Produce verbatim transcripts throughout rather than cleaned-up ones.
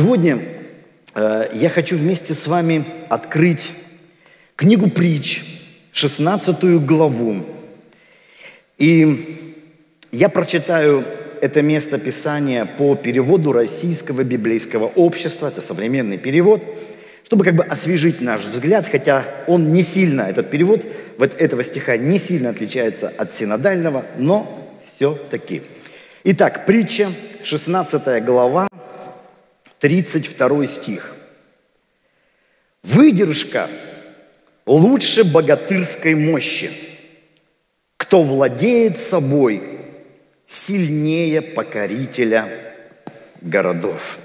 Сегодня э, я хочу вместе с вами открыть книгу притч, шестнадцатую главу. И я прочитаю это место Писания по переводу Российского библейского общества, это современный перевод, чтобы как бы освежить наш взгляд, хотя он не сильно, этот перевод вот этого стиха не сильно отличается от синодального, но все-таки. Итак, притча, шестнадцатая глава, тридцать второй стих. «Выдержка лучше богатырской мощи. Кто владеет собой, сильнее покорителя городов».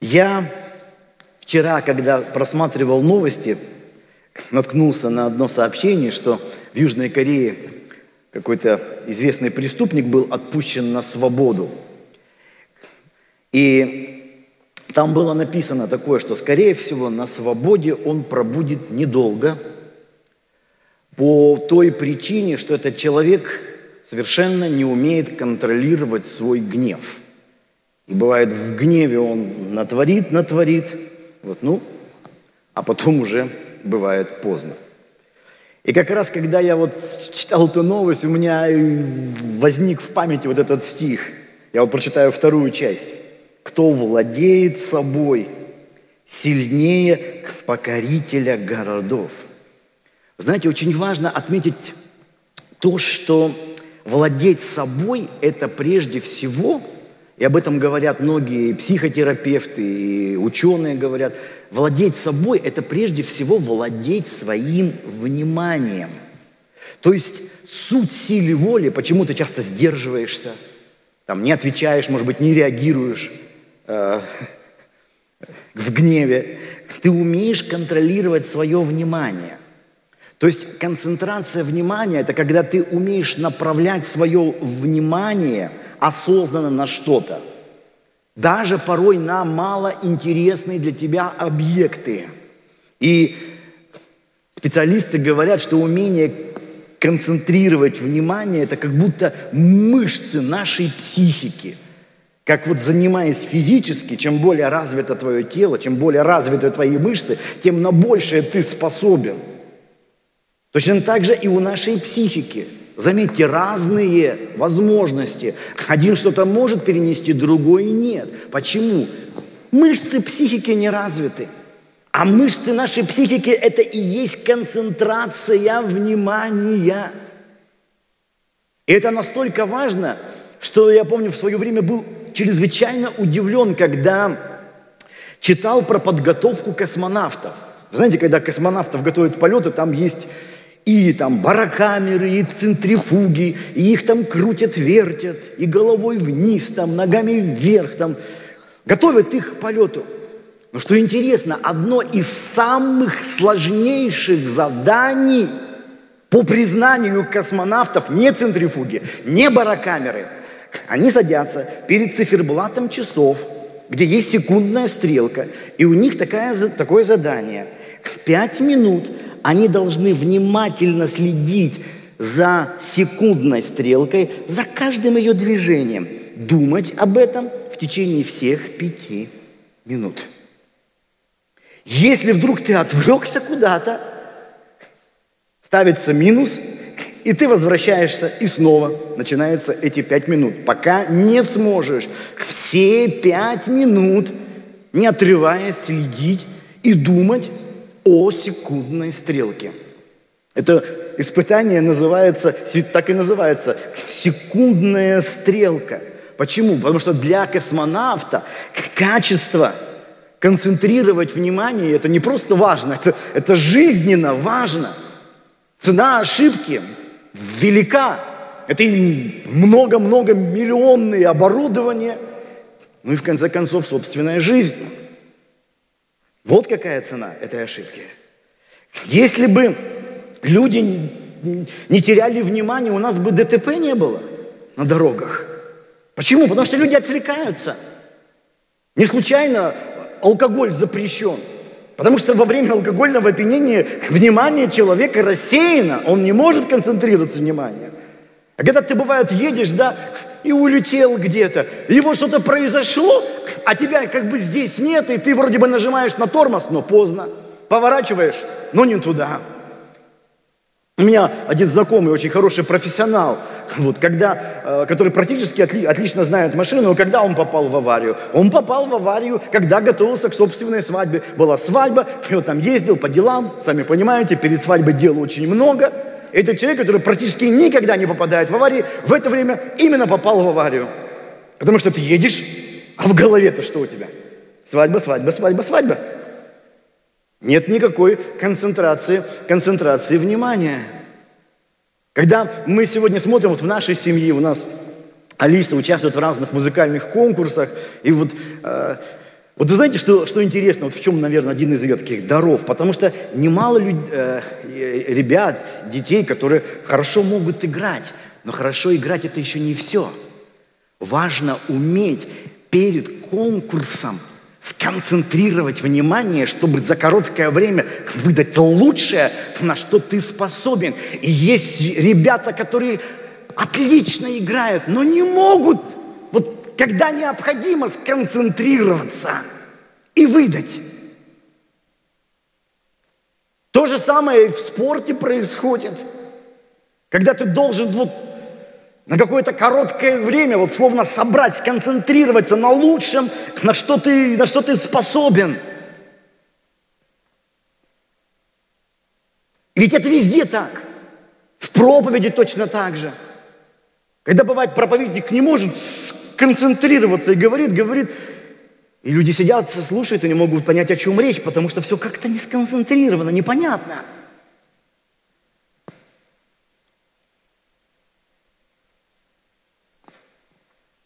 Я вчера, когда просматривал новости, наткнулся на одно сообщение, что в Южной Корее какой-то известный преступник был отпущен на свободу. И там было написано такое, что, скорее всего, на свободе он пробудет недолго, по той причине, что этот человек совершенно не умеет контролировать свой гнев. И бывает, в гневе он натворит, натворит, вот, ну, а потом уже бывает поздно. И как раз, когда я вот читал эту новость, у меня возник в памяти вот этот стих. Я вот прочитаю вторую часть. «Кто владеет собой, сильнее покорителя городов». Знаете, очень важно отметить то, что владеть собой – это прежде всего... И об этом говорят многие психотерапевты, и ученые говорят. Владеть собой – это прежде всего владеть своим вниманием. То есть суть силы воли, почему ты часто сдерживаешься, там, не отвечаешь, может быть, не реагируешь э, в гневе. Ты умеешь контролировать свое внимание. То есть концентрация внимания – это когда ты умеешь направлять свое внимание осознанно на что-то. Даже порой на малоинтересные для тебя объекты. И специалисты говорят, что умение концентрировать внимание – это как будто мышцы нашей психики. Как вот занимаясь физически, чем более развито твое тело, чем более развиты твои мышцы, тем на большее ты способен. Точно так же и у нашей психики. Заметьте, разные возможности. Один что-то может перенести, другой нет. Почему? Мышцы психики не развиты. А мышцы нашей психики – это и есть концентрация внимания. И это настолько важно, что я помню, в свое время был чрезвычайно удивлен, когда читал про подготовку космонавтов. Знаете, когда космонавтов готовят к полету, там есть... И там барокамеры, и центрифуги, и их там крутят, вертят, и головой вниз, там, ногами вверх, там, готовят их к полету. Но что интересно, одно из самых сложнейших заданий по признанию космонавтов не центрифуги, не барокамеры. Они садятся перед циферблатом часов, где есть секундная стрелка, и у них такая, такое задание. Пять минут они должны внимательно следить за секундной стрелкой, за каждым ее движением, думать об этом в течение всех пяти минут. Если вдруг ты отвлекся куда-то, ставится минус, и ты возвращаешься, и снова начинаются эти пять минут, пока не сможешь все пять минут, не отрываясь, следить и думать о секундной стрелке. Это испытание называется, так и называется, секундная стрелка. Почему? Потому что для космонавта качество концентрировать внимание, это не просто важно, это, это жизненно важно. Цена ошибки велика. Это и много-много миллионные оборудования, ну и в конце концов собственная жизнь. Вот какая цена этой ошибки. Если бы люди не теряли внимания, у нас бы ДТП не было на дорогах. Почему? Потому что люди отвлекаются. Не случайно алкоголь запрещен. Потому что во время алкогольного опьянения внимание человека рассеяно. Он не может концентрироваться вниманием. А когда ты, бывает, едешь, да, и улетел где-то. Его что-то произошло, а тебя как бы здесь нет, и ты вроде бы нажимаешь на тормоз, но поздно. Поворачиваешь, но не туда. У меня один знакомый, очень хороший профессионал, вот, когда, который практически отли, отлично знает машину, но когда он попал в аварию? Он попал в аварию, когда готовился к собственной свадьбе. Была свадьба, он там ездил по делам, сами понимаете, перед свадьбой дел очень много. Этот человек, который практически никогда не попадает в аварии, в это время именно попал в аварию. Потому что ты едешь, а в голове-то что у тебя? Свадьба, свадьба, свадьба, свадьба. Нет никакой концентрации, концентрации внимания. Когда мы сегодня смотрим, вот в нашей семье у нас Алиса участвует в разных музыкальных конкурсах, и вот, э, вот вы знаете, что, что интересно, вот в чем, наверное, один из ее таких даров, потому что немало люд, э, ребят, детей, которые хорошо могут играть, но хорошо играть это еще не все. Важно уметь перед конкурсом сконцентрировать внимание, чтобы за короткое время выдать лучшее, на что ты способен. И есть ребята, которые отлично играют, но не могут, вот когда необходимо, сконцентрироваться и выдать. То же самое и в спорте происходит. Когда ты должен вот на какое-то короткое время, вот словно собрать, сконцентрироваться на лучшем, на что ты, на что ты способен. Ведь это везде так. В проповеди точно так же. Когда бывает проповедник не может сконцентрироваться и говорит, говорит, и люди сидят, слушают и не могут понять, о чем речь, потому что все как-то не сконцентрировано, непонятно.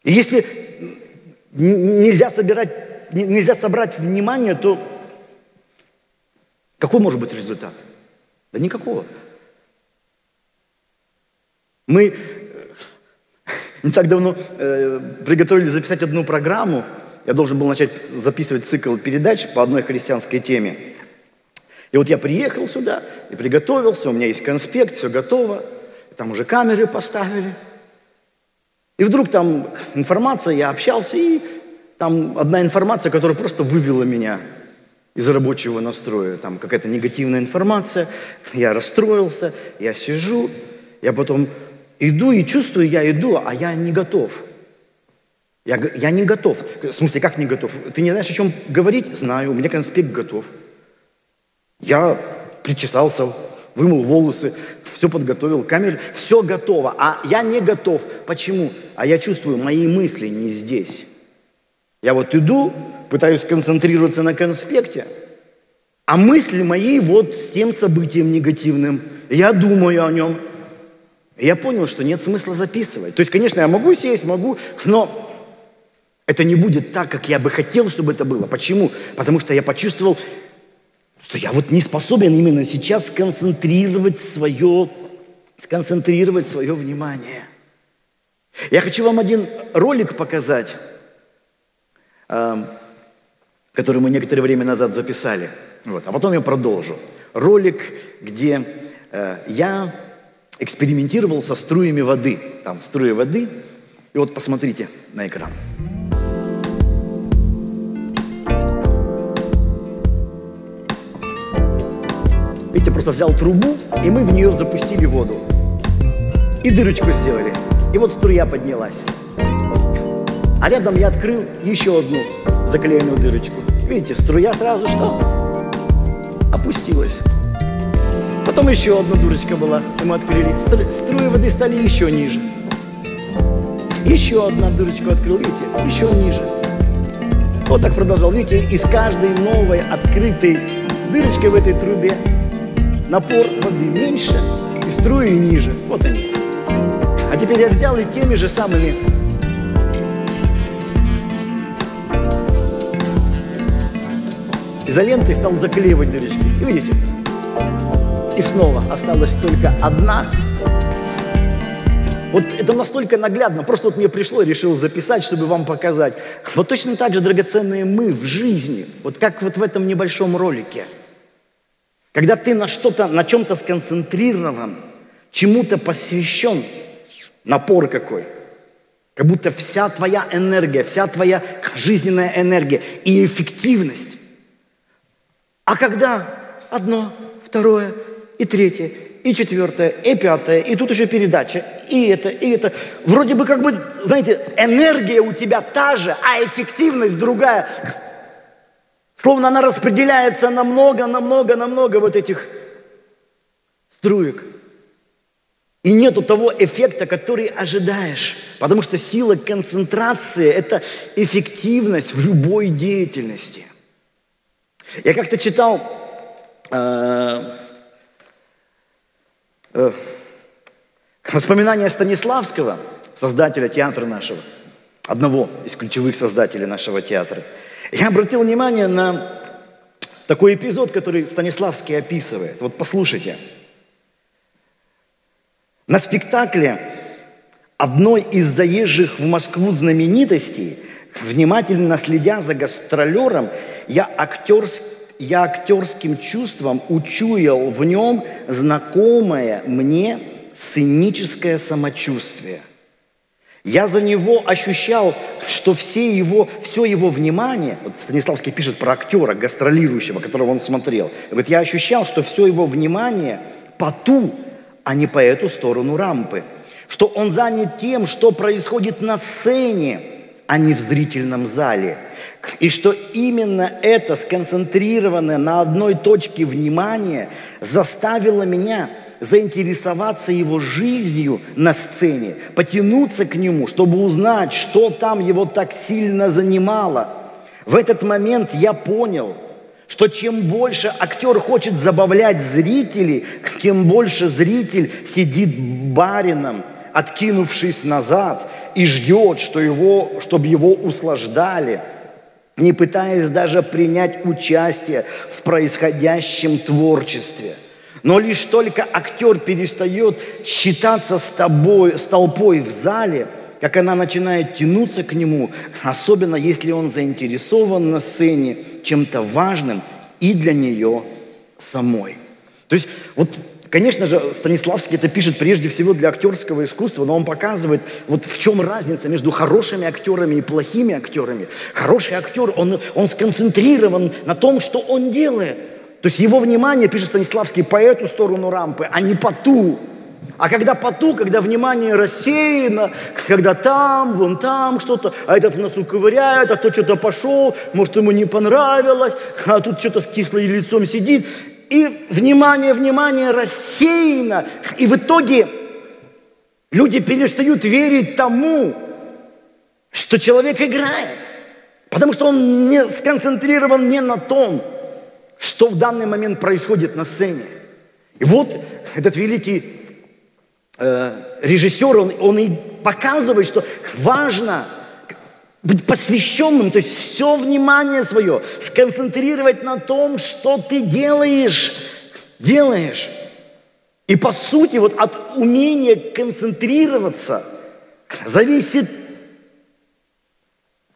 И если нельзя, собирать, нельзя собрать внимание, то какой может быть результат? Да никакого. Мы не так давно э, приготовили записать одну программу. Я должен был начать записывать цикл передач по одной христианской теме. И вот я приехал сюда и приготовился. У меня есть конспект, все готово. Там уже камеры поставили. И вдруг там информация, я общался, и там одна информация, которая просто вывела меня из рабочего настроя. Там какая-то негативная информация, я расстроился, я сижу, я потом иду и чувствую, я иду, а я не готов. Я, я не готов. В смысле, как не готов? Ты не знаешь, о чем говорить? Знаю, у меня конспект готов. Я причесался, вымыл волосы, все подготовил, камеру, все готово, а я не готов. Почему? А я чувствую, мои мысли не здесь. Я вот иду, пытаюсь концентрироваться на конспекте, а мысли мои вот с тем событием негативным. Я думаю о нем. Я понял, что нет смысла записывать. То есть, конечно, я могу сесть, могу, но это не будет так, как я бы хотел, чтобы это было. Почему? Потому что я почувствовал, что я вот не способен именно сейчас сконцентрировать свое, сконцентрировать свое внимание. Я хочу вам один ролик показать, э, который мы некоторое время назад записали. Вот, а потом я продолжу. Ролик, где э, я экспериментировал со струями воды. Там струи воды. И вот посмотрите на экран. Видите, просто взял трубу, и мы в нее запустили воду. И дырочку сделали. И вот струя поднялась. А рядом я открыл еще одну заклеенную дырочку. Видите, струя сразу что? Опустилась. Потом еще одна дырочка была, и мы открыли. Стру... Струи воды стали еще ниже. Еще одна дырочку открыл, видите, еще ниже. Вот так продолжал. Видите, из каждой новой открытой дырочкой в этой трубе напор воды меньше и струи ниже. Вот они. А теперь я взял и теми же самыми. Изолентой стал заклеивать дырочки. И видите? И снова осталась только одна. Вот это настолько наглядно. Просто вот мне пришло, решил записать, чтобы вам показать. Вот точно так же драгоценные мы в жизни. Вот как вот в этом небольшом ролике. Когда ты на что-то, на чем-то сконцентрирован, чему-то посвящен, напор какой, Как будто вся твоя энергия, вся твоя жизненная энергия и эффективность. А когда одно, второе, и третье, и четвертое, и пятое, и тут еще передача, и это, и это. Вроде бы как бы, знаете, энергия у тебя та же, а эффективность другая. Словно она распределяется на много, на много, на много вот этих струек. И нету того эффекта, который ожидаешь. Потому что сила концентрации – это эффективность в любой деятельности. Я как-то читал э, э, воспоминания Станиславского, создателя театра нашего, одного из ключевых создателей нашего театра. Я обратил внимание на такой эпизод, который Станиславский описывает. Вот послушайте. На спектакле одной из заезжих в Москву знаменитостей, внимательно следя за гастролером, я, актерск, я актерским чувством учуял в нем знакомое мне сценическое самочувствие. Я за него ощущал, что все его, все его внимание, вот Станиславский пишет про актера, гастролирующего, которого он смотрел, говорит, я ощущал, что все его внимание по ту, а не по эту сторону рампы. Что он занят тем, что происходит на сцене, а не в зрительном зале. И что именно это сконцентрированное на одной точке внимание заставило меня заинтересоваться его жизнью на сцене, потянуться к нему, чтобы узнать, что там его так сильно занимало. В этот момент я понял, что чем больше актер хочет забавлять зрителей, тем больше зритель сидит барином, откинувшись назад, и ждет, что его, чтобы его услаждали, не пытаясь даже принять участие в происходящем творчестве. Но лишь только актер перестает считаться с тобой, с толпой в зале, как она начинает тянуться к нему, особенно если он заинтересован на сцене чем-то важным и для нее самой. То есть, вот, конечно же, Станиславский это пишет прежде всего для актерского искусства, но он показывает, вот в чем разница между хорошими актерами и плохими актерами. Хороший актер, он, он сконцентрирован на том, что он делает. То есть его внимание, пишет Станиславский, по эту сторону рампы, а не по ту. А когда поту, когда внимание рассеяно, когда там, вон там что-то, а этот в носу ковыряет, а тот что-то пошел, может, ему не понравилось, а тут что-то с кислым лицом сидит. И внимание, внимание рассеяно. И в итоге люди перестают верить тому, что человек играет. Потому что он не сконцентрирован не на том, что в данный момент происходит на сцене. И вот этот великий режиссер, он, он и показывает, что важно быть посвященным, то есть все внимание свое сконцентрировать на том, что ты делаешь, делаешь. И по сути вот от умения концентрироваться зависит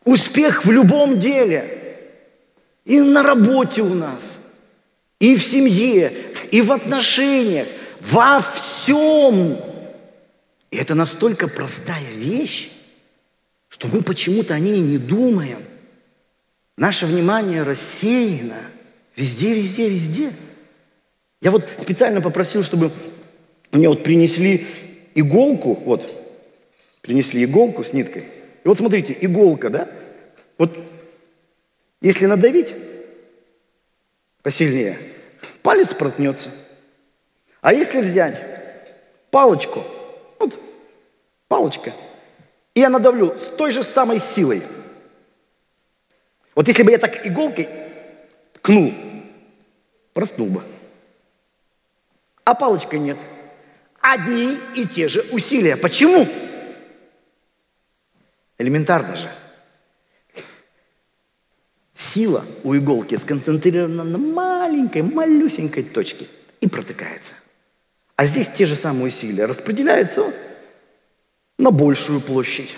успех в любом деле. И на работе у нас, и в семье, и в отношениях, во всем. И это настолько простая вещь, что мы почему-то о ней не думаем. Наше внимание рассеяно везде, везде, везде. Я вот специально попросил, чтобы мне вот принесли иголку, вот, принесли иголку с ниткой. И вот смотрите, иголка, да? Вот если надавить посильнее, палец проткнется. А если взять палочку, вот, палочка, и я надавлю с той же самой силой. Вот если бы я так иголкой ткнул, проснул бы. А палочкой нет. Одни и те же усилия. Почему? Элементарно же. Сила у иголки сконцентрирована на маленькой, малюсенькой точке и протыкается. А здесь те же самые усилия распределяются на большую площадь.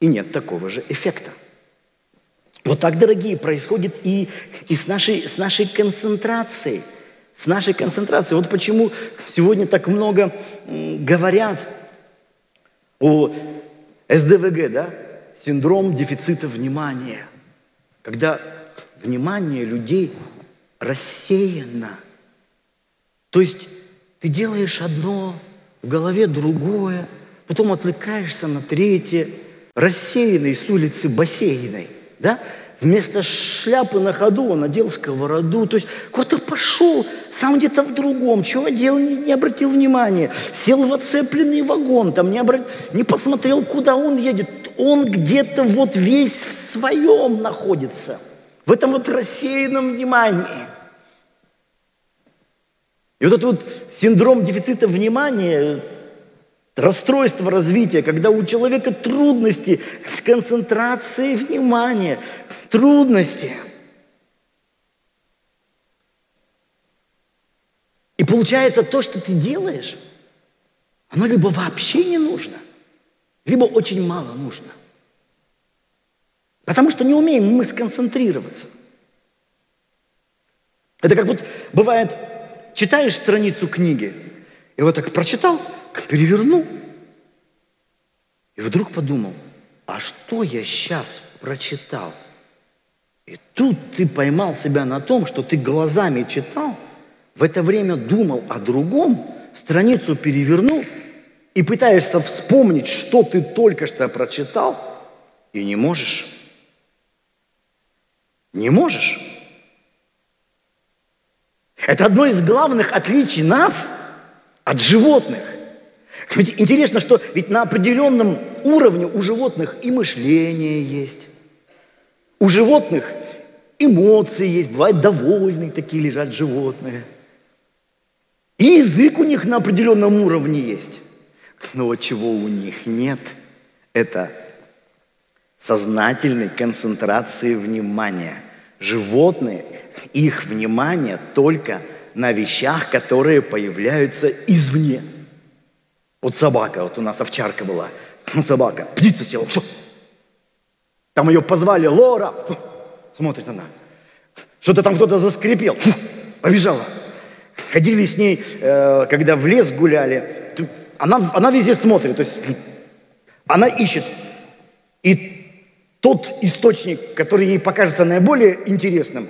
И нет такого же эффекта. Вот так, дорогие, происходит и, и с нашей, с нашей концентрацией. С нашей концентрацией. Вот почему сегодня так много говорят о эс дэ вэ гэ, да? Синдром дефицита внимания. Когда внимание людей рассеяно. То есть ты делаешь одно, в голове другое, потом отвлекаешься на третье, рассеянный с улицы бассейной, да? Вместо шляпы на ходу он надел сковороду. То есть куда-то пошел, сам где-то в другом. Чего делал, не, не обратил внимания. Сел в оцепленный вагон, там не, обрат... не посмотрел, куда он едет. Он где-то вот весь в своем находится. В этом вот рассеянном внимании. И вот этот вот синдром дефицита внимания, расстройство развития, когда у человека трудности с концентрацией внимания, трудности. И получается, то, что ты делаешь, оно либо вообще не нужно, либо очень мало нужно. Потому что не умеем мы сконцентрироваться. Это как вот бывает, читаешь страницу книги, и вот так прочитал, перевернул. И вдруг подумал, а что я сейчас прочитал? И тут ты поймал себя на том, что ты глазами читал, в это время думал о другом, страницу перевернул и пытаешься вспомнить, что ты только что прочитал, и не можешь. Не можешь. Это одно из главных отличий нас от животных. Ведь интересно, что ведь на определенном уровне у животных и мышление есть. У животных эмоции есть. Бывают довольные такие лежат животные. И язык у них на определенном уровне есть. Но вот чего у них нет, это сознательной концентрации внимания. Животные, их внимание только на вещах, которые появляются извне. Вот собака, вот у нас овчарка была, собака, птица села, там ее позвали, Лора, смотрит она, что-то там кто-то заскрипел, побежала. Ходили с ней, когда в лес гуляли, она, она везде смотрит, то есть она ищет. И тот источник, который ей покажется наиболее интересным,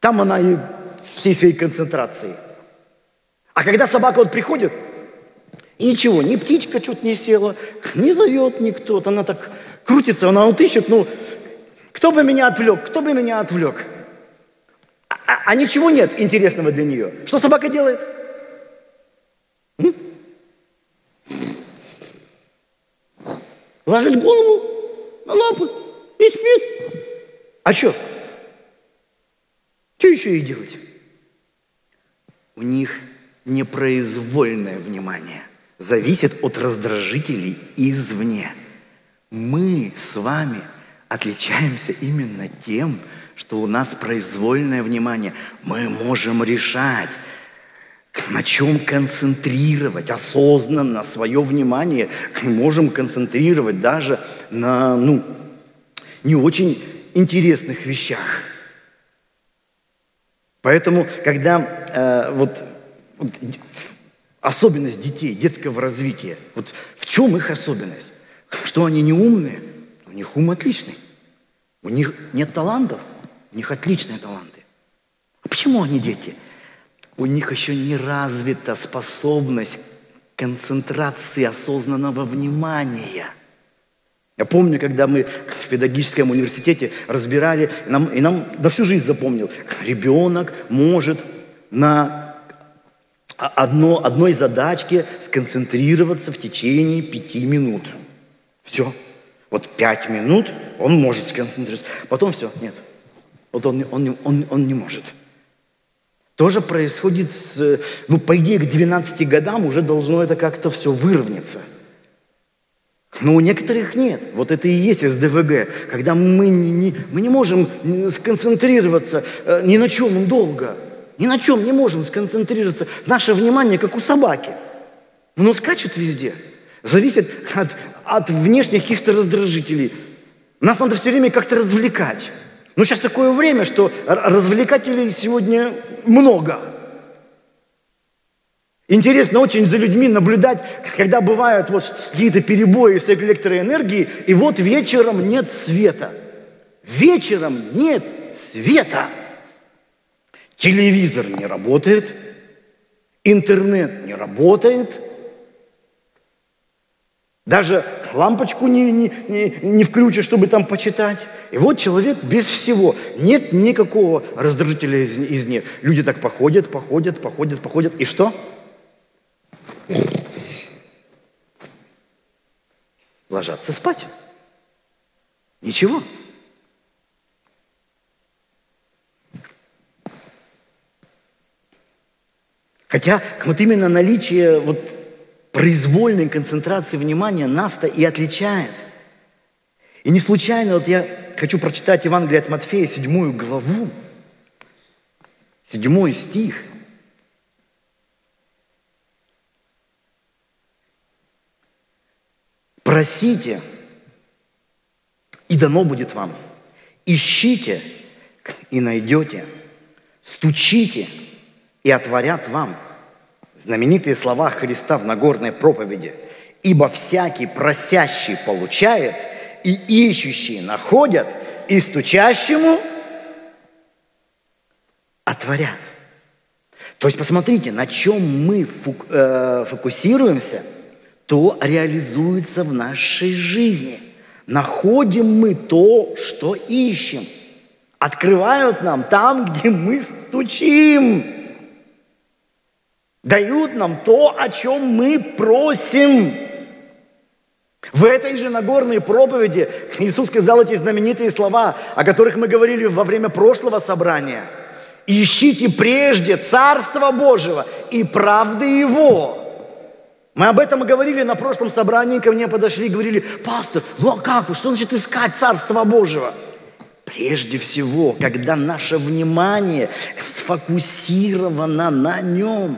там она и всей своей концентрацией. А когда собака вот приходит, и ничего, ни птичка что-то не села, не зовет никто, она так крутится, она вот ищет, ну, кто бы меня отвлек, кто бы меня отвлек. А, а, а ничего нет интересного для нее. Что собака делает? М? Ложит голову на лапы и спит. А что? Что еще ей делать? У них непроизвольное внимание зависит от раздражителей извне. Мы с вами отличаемся именно тем, что у нас произвольное внимание. Мы можем решать, на чем концентрировать осознанно свое внимание. Мы можем концентрировать даже на, ну, не очень интересных вещах. Поэтому, когда э, вот особенность детей, детского развития. Вот в чем их особенность? Что они не умные? У них ум отличный. У них нет талантов, у них отличные таланты. А почему они дети? У них еще не развита способность концентрации осознанного внимания. Я помню, когда мы в педагогическом университете разбирали, и нам, и нам до всю жизнь запомнил, ребенок может на... Одно, одной задачке сконцентрироваться в течение пяти минут. Все. Вот пять минут он может сконцентрироваться. Потом все, нет. Вот он, он, он, он не может. То же происходит, с, ну, по идее, к двенадцати годам уже должно это как-то все выровняться. Но у некоторых нет. Вот это и есть эс дэ вэ гэ. Когда мы не, мы не можем сконцентрироваться ни на чем долго. Ни на чем не можем сконцентрироваться. Наше внимание, как у собаки. Оно скачет везде. Зависит от, от внешних каких-то раздражителей. Нас надо все время как-то развлекать. Но сейчас такое время, что развлекателей сегодня много. Интересно очень за людьми наблюдать, когда бывают вот какие-то перебои с электроэнергией, и вот вечером нет света. Вечером нет света. Телевизор не работает, интернет не работает, даже лампочку не, не, не, не включишь, чтобы там почитать. И вот человек без всего. Нет никакого раздражителя из, из них. Люди так походят, походят, походят, походят. И что? Ложатся спать. Ничего. Хотя вот именно наличие вот произвольной концентрации внимания нас-то и отличает. И не случайно вот я хочу прочитать Евангелие от Матфея, седьмую главу, седьмой стих. «Просите, и дано будет вам. Ищите, и найдете. Стучите, и отворят вам». Знаменитые слова Христа в Нагорной проповеди. «Ибо всякий просящий получает, и ищущие находят, и стучащему отворят». То есть посмотрите, на чем мы фокусируемся, то реализуется в нашей жизни. Находим мы то, что ищем. Открывают нам там, где мы стучим. Дают нам то, о чем мы просим. В этой же Нагорной проповеди Иисус сказал эти знаменитые слова, о которых мы говорили во время прошлого собрания. «Ищите прежде Царство Божьего и правды Его». Мы об этом и говорили на прошлом собрании, ко мне подошли и говорили: «Пастор, ну а как вы, что значит искать Царство Божьего?» Прежде всего, когда наше внимание сфокусировано на нем.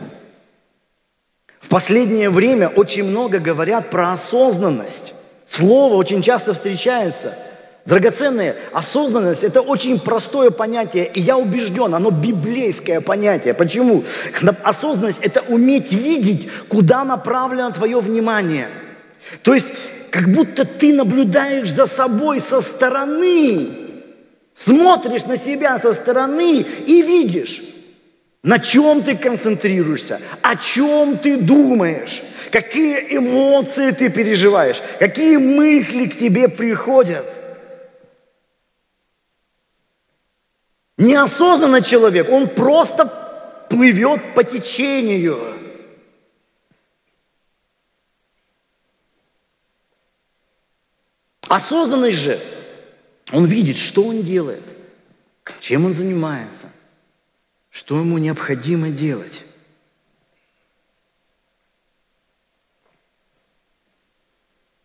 В последнее время очень много говорят про осознанность. Слово очень часто встречается. Драгоценная осознанность – это очень простое понятие, и я убежден, оно библейское понятие. Почему? Осознанность – это уметь видеть, куда направлено твое внимание. То есть, как будто ты наблюдаешь за собой со стороны, смотришь на себя со стороны и видишь, на чем ты концентрируешься, о чем ты думаешь, какие эмоции ты переживаешь, какие мысли к тебе приходят. Неосознанный человек, он просто плывет по течению. Осознанный же, он видит, что он делает, чем он занимается, что ему необходимо делать.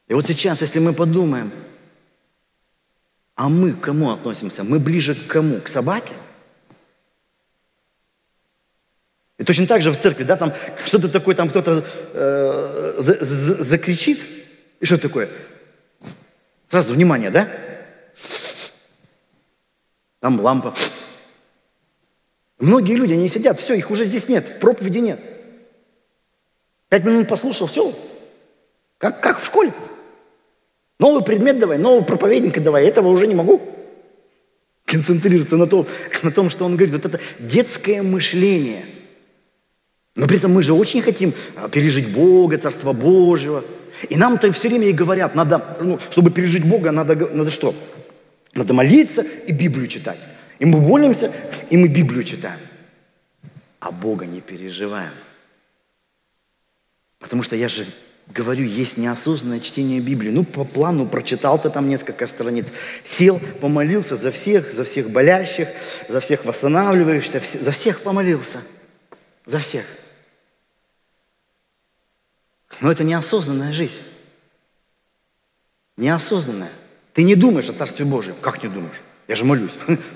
И вот сейчас, если мы подумаем, а мы к кому относимся? Мы ближе к кому? К собаке? И точно так же в церкви, да, там что-то такое, там кто-то э, за, за, закричит. И что такое? Сразу внимание, да? Там лампа. Многие люди, они сидят, все, их уже здесь нет, проповеди нет. Пять минут послушал, все. Как, как в школе. Новый предмет давай, нового проповедника давай, этого уже не могу. Концентрироваться на том, на том, что он говорит. Вот это детское мышление. Но при этом мы же очень хотим пережить Бога, Царство Божьего. И нам-то все время и говорят, надо, ну, чтобы пережить Бога, надо, надо что? Надо молиться и Библию читать. И мы молимся, и мы Библию читаем. А Бога не переживаем. Потому что я же... говорю, есть неосознанное чтение Библии. Ну, по плану прочитал ты там несколько страниц. Сел, помолился за всех, за всех болящих, за всех восстанавливаешься, за всех помолился. За всех. Но это неосознанная жизнь. Неосознанная. Ты не думаешь о Царстве Божьем. Как не думаешь? Я же молюсь.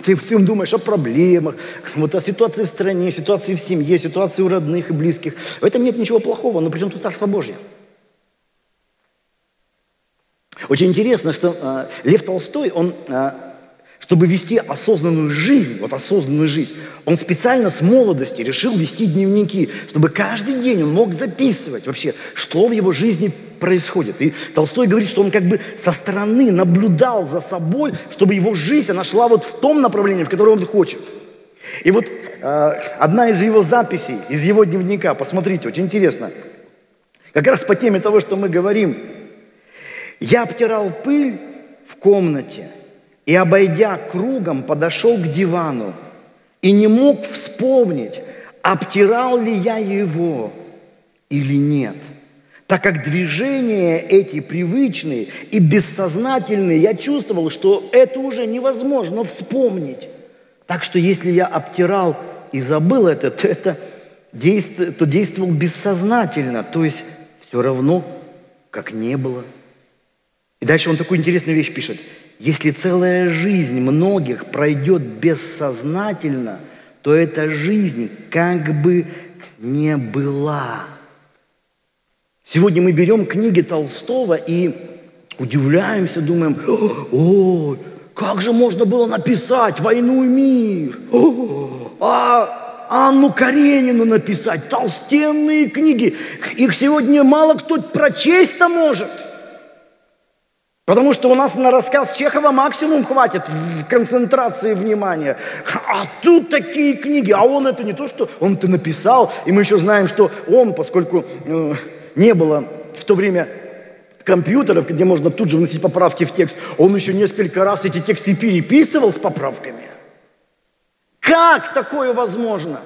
Ты, ты думаешь о проблемах, вот о ситуации в стране, ситуации в семье, ситуации у родных и близких. В этом нет ничего плохого, но при чем тут Царство Божье? Очень интересно, что э, Лев Толстой, он, э, Чтобы вести осознанную жизнь, вот осознанную жизнь, он специально с молодости решил вести дневники, чтобы каждый день он мог записывать вообще, что в его жизни происходит. И Толстой говорит, что он как бы со стороны наблюдал за собой, чтобы его жизнь, она шла вот в том направлении, в которое он хочет. И вот э, одна из его записей, из его дневника, посмотрите, очень интересно, как раз по теме того, что мы говорим. «Я обтирал пыль в комнате, и, обойдя кругом, подошел к дивану и не мог вспомнить, обтирал ли я его или нет, так как движения эти привычные и бессознательные, я чувствовал, что это уже невозможно вспомнить. Так что если я обтирал и забыл это, то, это действ... то действовал бессознательно, то есть все равно, как не было». И дальше он такую интересную вещь пишет. Если целая жизнь многих пройдет бессознательно, то эта жизнь как бы не была. Сегодня мы берем книги Толстого и удивляемся, думаем, о, как же можно было написать «Войну и мир», а Анну Каренину написать, толстенные книги. Их сегодня мало кто прочесть-то может. Потому что у нас на рассказ Чехова максимум хватит в концентрации внимания. А тут такие книги. А он это не то, что он это написал. И мы еще знаем, что он, поскольку э, не было в то время компьютеров, где можно тут же вносить поправки в текст, он еще несколько раз эти тексты переписывал с поправками. Как такое возможно?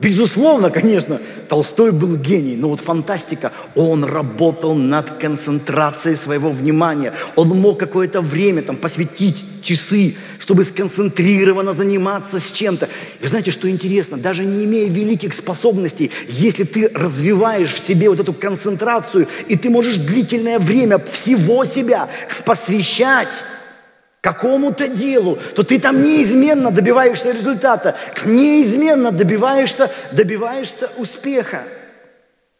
Безусловно, конечно, Толстой был гений, но вот фантастика, он работал над концентрацией своего внимания, он мог какое-то время там посвятить часы, чтобы сконцентрированно заниматься с чем-то. И знаете, что интересно, даже не имея великих способностей, если ты развиваешь в себе вот эту концентрацию, и ты можешь длительное время всего себя посвящать какому-то делу, то ты там неизменно добиваешься результата, неизменно добиваешься, добиваешься успеха.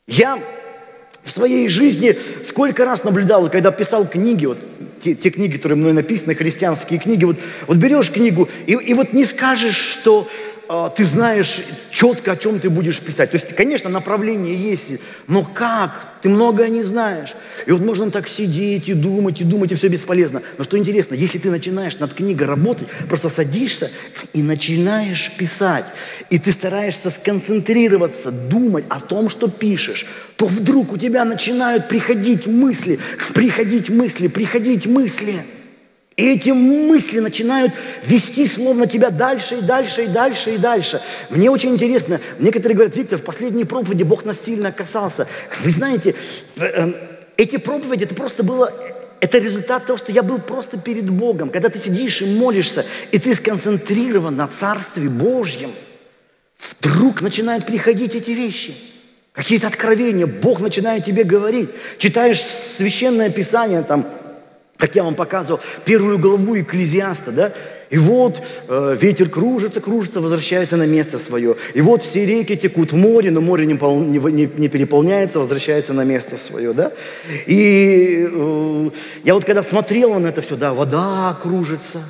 Я в своей жизни сколько раз наблюдал, когда писал книги, вот те, те книги, которые мной написаны, христианские книги, вот, вот берешь книгу и, и вот не скажешь, что э, ты знаешь четко, о чем ты будешь писать. То есть, конечно, направление есть, но как? Ты многое не знаешь. И вот можно так сидеть и думать, и думать, и все бесполезно. Но что интересно, если ты начинаешь над книгой работать, просто садишься и начинаешь писать, и ты стараешься сконцентрироваться, думать о том, что пишешь, то вдруг у тебя начинают приходить мысли, приходить мысли, приходить мысли. И эти мысли начинают вести словно тебя дальше и дальше и дальше и дальше. Мне очень интересно, некоторые говорят, Виктор, в последней проповеди Бог нас сильно касался. Вы знаете, эти проповеди, это просто было, это результат того, что я был просто перед Богом. Когда ты сидишь и молишься, и ты сконцентрирован на Царстве Божьем, вдруг начинают приходить эти вещи. Какие-то откровения, Бог начинает тебе говорить. Читаешь Священное Писание, там, как я вам показывал, первую главу Екклезиаста, да? И вот э, ветер кружится, кружится, возвращается на место свое. И вот все реки текут в море, но море не, пол, не, не переполняется, возвращается на место свое, да? И э, я вот когда смотрел на это все, да, вода кружится,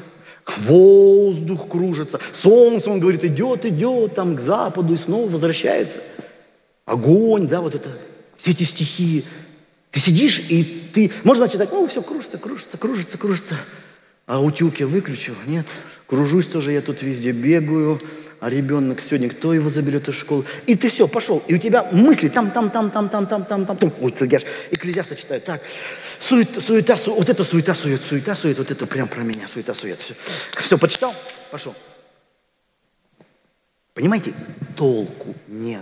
воздух кружится, солнце, он говорит, идет, идет там к западу и снова возвращается. Огонь, да, вот это, все эти стихии. Ты сидишь, и ты... Можно начать так, ну, все, кружится, кружится, кружится, кружится. А утюг я выключу? Нет. Кружусь тоже, я тут везде бегаю. А ребенок сегодня, кто его заберет из школы? И ты все, пошел. И у тебя мысли там, там, там, там, там, там, там, там. Ой, я же Екклезиаста читаю. Так, суета, суета, су... вот это суета, сует, суета, сует. Вот это прям про меня, суета, сует. Все, все почитал, пошел. Понимаете, толку нет.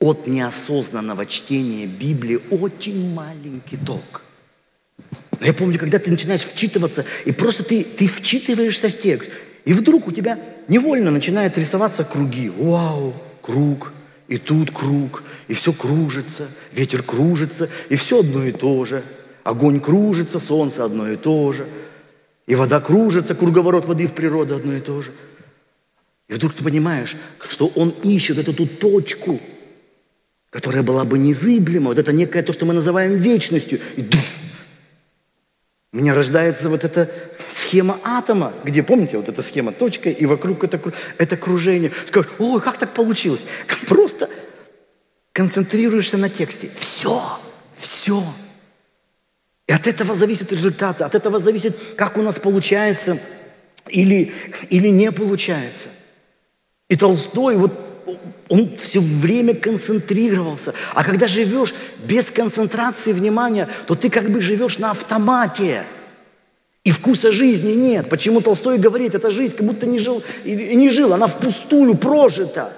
От неосознанного чтения Библии очень маленький толк. Но я помню, когда ты начинаешь вчитываться, и просто ты, ты вчитываешься в текст, и вдруг у тебя невольно начинают рисоваться круги. Вау, круг, и тут круг, и все кружится, ветер кружится, и все одно и то же. Огонь кружится, солнце одно и то же. И вода кружится, круговорот воды в природе одно и то же. И вдруг ты понимаешь, что он ищет эту точку, которая была бы незыблема, вот это некое то, что мы называем вечностью. И, дух, у меня рождается вот эта схема атома, где, помните, вот эта схема точка, и вокруг это, это кружение. Скажешь, ой, как так получилось? Просто концентрируешься на тексте. Все, все. И от этого зависит результат, от этого зависит, как у нас получается или, или не получается. И Толстой, вот, он все время концентрировался. А когда живешь без концентрации внимания, то ты как бы живешь на автомате. И вкуса жизни нет. Почему Толстой говорит, эта жизнь как будто не жил, не жил, она впустую прожита.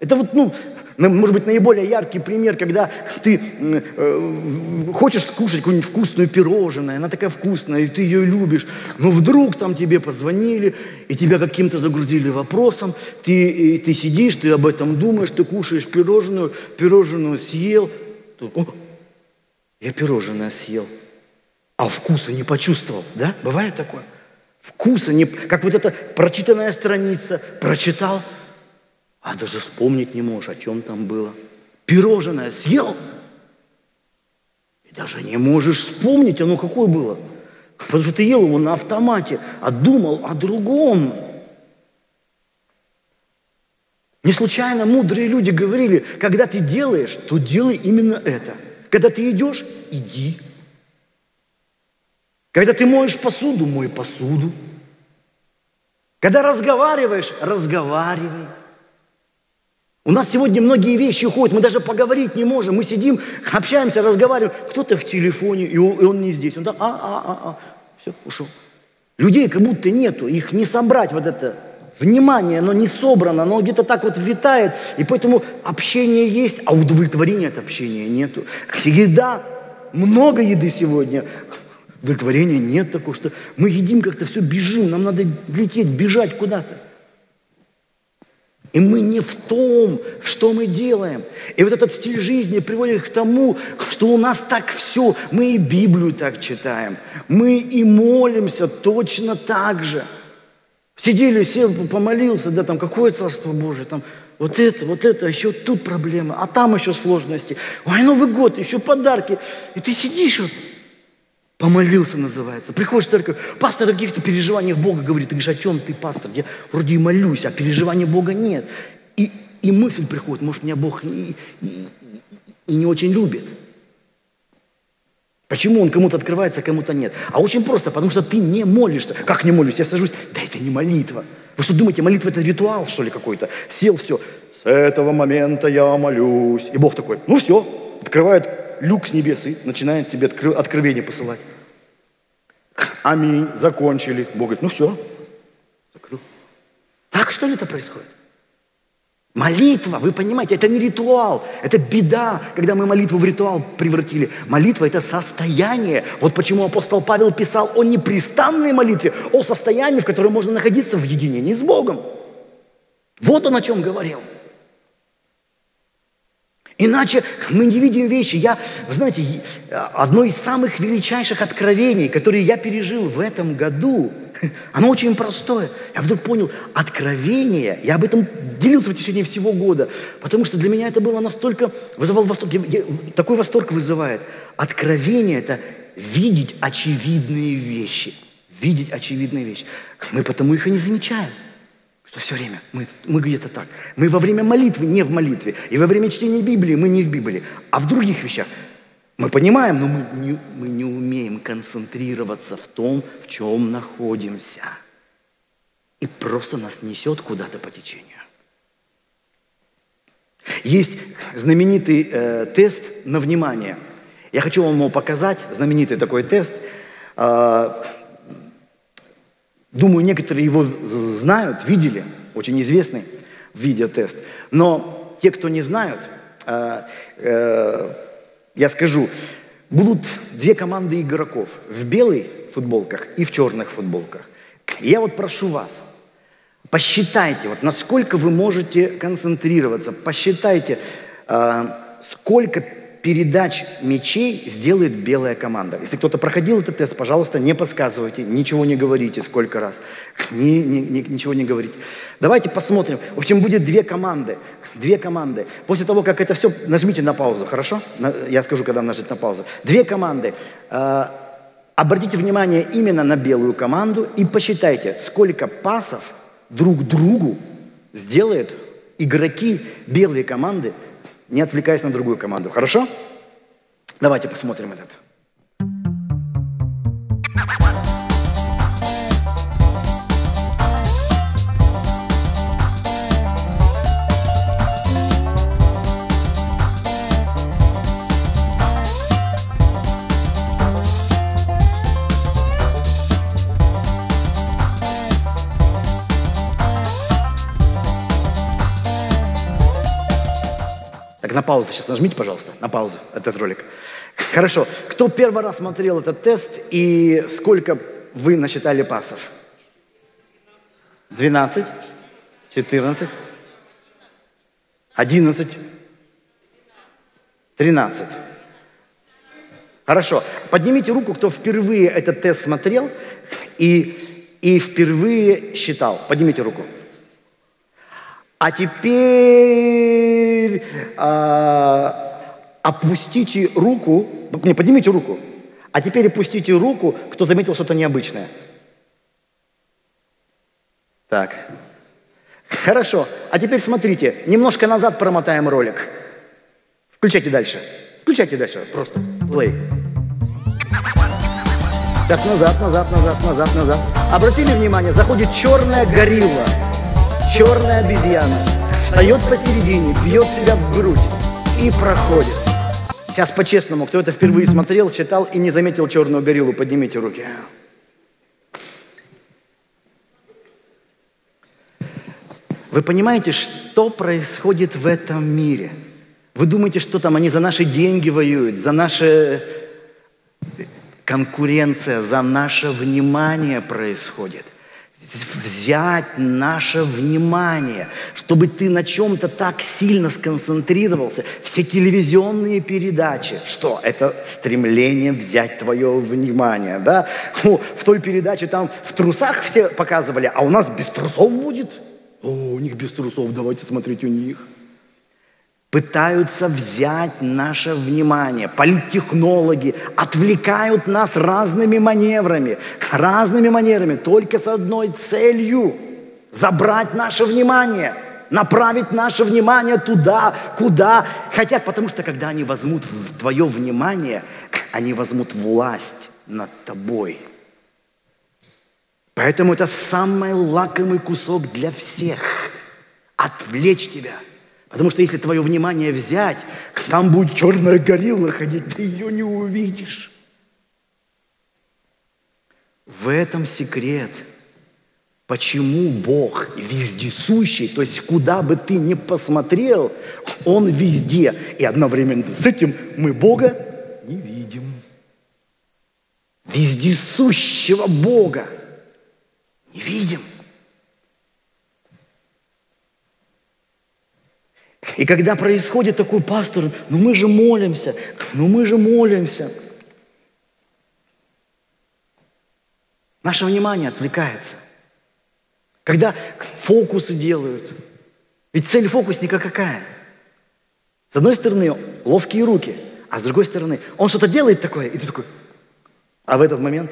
Это вот, ну, может быть, наиболее яркий пример, когда ты э, хочешь скушать какую-нибудь вкусную пирожное, она такая вкусная, и ты ее любишь, но вдруг там тебе позвонили, и тебя каким-то загрузили вопросом, ты, и ты сидишь, ты об этом думаешь, ты кушаешь пирожную, пирожную съел, ты, о, я пирожное съел, а вкуса не почувствовал, да? Бывает такое? Вкуса не... Как вот эта прочитанная страница, прочитал, а даже вспомнить не можешь, о чем там было. Пирожное съел, и даже не можешь вспомнить, оно какое было. Потому что ты ел его на автомате, а думал о другом. Не случайно мудрые люди говорили, когда ты делаешь, то делай именно это. Когда ты идешь, иди. Когда ты моешь посуду, мой посуду. Когда разговариваешь, разговаривай. У нас сегодня многие вещи уходят, мы даже поговорить не можем, мы сидим, общаемся, разговариваем, кто-то в телефоне, и он, и он не здесь, он там, а, а, а, а, все, ушел. Людей как будто нету, их не собрать вот это, внимание, оно не собрано, оно где-то так вот витает, и поэтому общение есть, а удовлетворения от общения нету. Еда, много еды сегодня, удовлетворения нет такого, что мы едим как-то, все, бежим, нам надо лететь, бежать куда-то. И мы не в том, что мы делаем. И вот этот стиль жизни приводит к тому, что у нас так все. Мы и Библию так читаем. Мы и молимся точно так же. Сидели, сел, помолился, да, там, какое Царство Божие, там, вот это, вот это, еще тут проблема, а там еще сложности. Ой, Новый год, еще подарки. И ты сидишь вот, помолился, называется. Приходишь в церковь, пастор о каких-то переживаниях Бога говорит. Ты говоришь, о чем ты, пастор? Я вроде и молюсь, а переживания Бога нет. И, и мысль приходит, может, меня Бог и, и, и не очень любит. Почему он кому-то открывается, а кому-то нет? А очень просто, потому что ты не молишься. Как не молюсь? Я сажусь, да это не молитва. Вы что думаете, молитва это ритуал, что ли, какой-то? Сел, все, с этого момента я молюсь. И Бог такой, ну все, открывает люк с небес и начинает тебе откровение посылать. Аминь, закончили. Бог говорит, ну все, закрыл. Так что ли это происходит? Молитва, вы понимаете, это не ритуал, это беда, когда мы молитву в ритуал превратили. Молитва – это состояние. Вот почему апостол Павел писал о непрестанной молитве, о состоянии, в котором можно находиться в единении с Богом. Вот он о чем говорил. Иначе мы не видим вещи. Я, вы знаете, одно из самых величайших откровений, которые я пережил в этом году, оно очень простое. Я вдруг понял, откровение, я об этом делился в течение всего года, потому что для меня это было настолько, вызывал восторг, я, я, такой восторг вызывает. Откровение – это видеть очевидные вещи. Видеть очевидные вещи. Мы потому их и не замечаем. Все время мы, мы где-то так. Мы во время молитвы не в молитве. И во время чтения Библии мы не в Библии. А в других вещах мы понимаем, но мы не, мы не умеем концентрироваться в том, в чем находимся. И просто нас несет куда-то по течению. Есть знаменитый э, тест на внимание. Я хочу вам его показать. Знаменитый такой тест. Э, Думаю, некоторые его знают, видели, очень известный видеотест. Но те, кто не знают, э, э, я скажу, будут две команды игроков в белых футболках и в черных футболках. Я вот прошу вас, посчитайте, вот насколько вы можете концентрироваться, посчитайте, э, сколько передач мячей сделает белая команда. Если кто-то проходил этот тест, пожалуйста, не подсказывайте, ничего не говорите сколько раз. Ни, ни, ни, ничего не говорите. Давайте посмотрим. В общем, будет две команды. Две команды. После того, как это все... Нажмите на паузу, хорошо? Я скажу, когда нажать на паузу. Две команды. Обратите внимание именно на белую команду и посчитайте, сколько пасов друг другу сделают игроки белой команды, не отвлекаясь на другую команду. Хорошо? Давайте посмотрим этот. На паузу сейчас нажмите, пожалуйста, на паузу этот ролик. Хорошо. Кто первый раз смотрел этот тест и сколько вы насчитали пасов? двенадцать? четырнадцать? одиннадцать? тринадцать? Хорошо. Поднимите руку, кто впервые этот тест смотрел и, и впервые считал. Поднимите руку. А теперь а, опустите руку, не, поднимите руку, а теперь опустите руку, кто заметил что-то необычное. Так, хорошо, а теперь смотрите, немножко назад промотаем ролик. Включайте дальше, включайте дальше, просто плей. Сейчас назад, назад, назад, назад, назад. Обратили внимание, заходит черная горилла. Черная обезьяна встает посередине, бьет себя в грудь и проходит. Сейчас по-честному, кто это впервые смотрел, читал и не заметил черную гориллу, поднимите руки. Вы понимаете, что происходит в этом мире? Вы думаете, что там они за наши деньги воюют, за наши... Конкуренция, за наше внимание происходит. Взять наше внимание, чтобы ты на чем-то так сильно сконцентрировался. Все телевизионные передачи, что это стремление взять твое внимание, да? О, в той передаче там в трусах все показывали, а у нас без трусов будет? О, у них без трусов, давайте смотреть у них. Пытаются взять наше внимание. Политтехнологи отвлекают нас разными маневрами. Разными маневрами, только с одной целью. Забрать наше внимание. Направить наше внимание туда, куда хотят. Потому что, когда они возьмут твое внимание, они возьмут власть над тобой. Поэтому это самый лакомый кусок для всех. Отвлечь тебя. Потому что если твое внимание взять, там будет черная горилла ходить, ты ее не увидишь. В этом секрет. Почему Бог вездесущий, то есть куда бы ты ни посмотрел, Он везде. И одновременно с этим мы Бога не видим. Вездесущего Бога не видим. И когда происходит такой пастор, ну мы же молимся, ну мы же молимся. Наше внимание отвлекается. Когда фокусы делают. Ведь цель фокусника какая? С одной стороны, ловкие руки, а с другой стороны, он что-то делает такое, и ты такой, а в этот момент...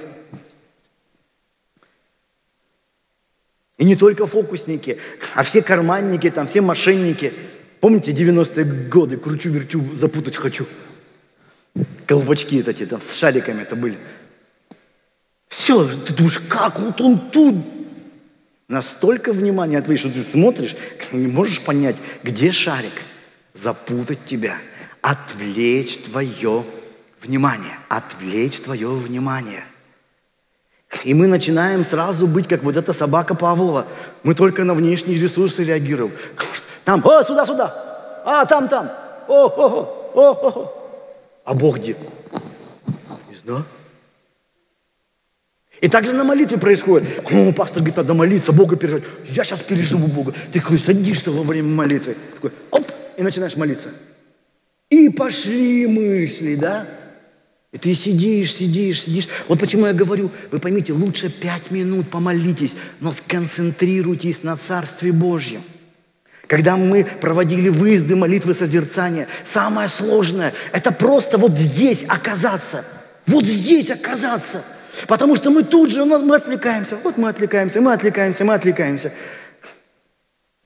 И не только фокусники, а все карманники, там, все мошенники. Помните девяностые годы, кручу-верчу, запутать хочу. Колпачки вот эти там с шариками это были. Все, ты думаешь, как вот он тут? Настолько внимания отвлечь, что ты смотришь, не можешь понять, где шарик. Запутать тебя, отвлечь твое внимание, отвлечь твое внимание. И мы начинаем сразу быть, как вот эта собака Павлова. Мы только на внешние ресурсы реагируем. Там, о, сюда, сюда, а, там, там, о, о, о, о, о. А Бог где? Не знаю. И также на молитве происходит. О, пастор говорит, надо молиться, Бога переживать. Я сейчас переживу Бога. Ты такой садишься во время молитвы, такой, оп, и начинаешь молиться. И пошли мысли, да? И ты сидишь, сидишь, сидишь. Вот почему я говорю, вы поймите, лучше пять минут помолитесь, но сконцентрируйтесь на Царстве Божьем. Когда мы проводили выезды молитвы созерцания, самое сложное – это просто вот здесь оказаться. вот здесь оказаться. Потому что мы тут же, мы отвлекаемся, вот мы отвлекаемся, мы отвлекаемся, мы отвлекаемся.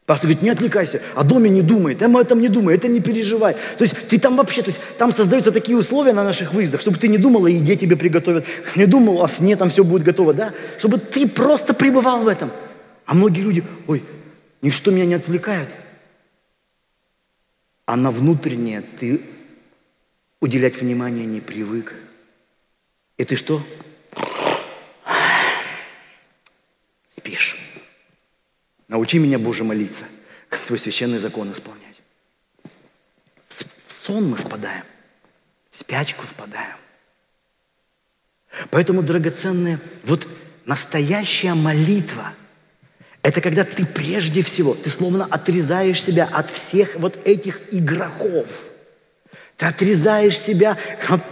Пастор говорит, не отвлекайся, о доме не думай, там об этом не думай, это не переживай. То есть ты там вообще, то есть там создаются такие условия на наших выездах, чтобы ты не думал, и еде тебе приготовят, не думал о сне, там все будет готово, да? Чтобы ты просто пребывал в этом. А многие люди, ой, ничто меня не отвлекает. А на внутреннее ты уделять внимание не привык. И ты что? Спишь. Научи меня, Боже, молиться, Твой священный закон исполнять. В сон мы впадаем, в спячку впадаем. Поэтому, драгоценные, вот настоящая молитва – это когда ты прежде всего, ты словно отрезаешь себя от всех вот этих игроков. Ты отрезаешь себя от,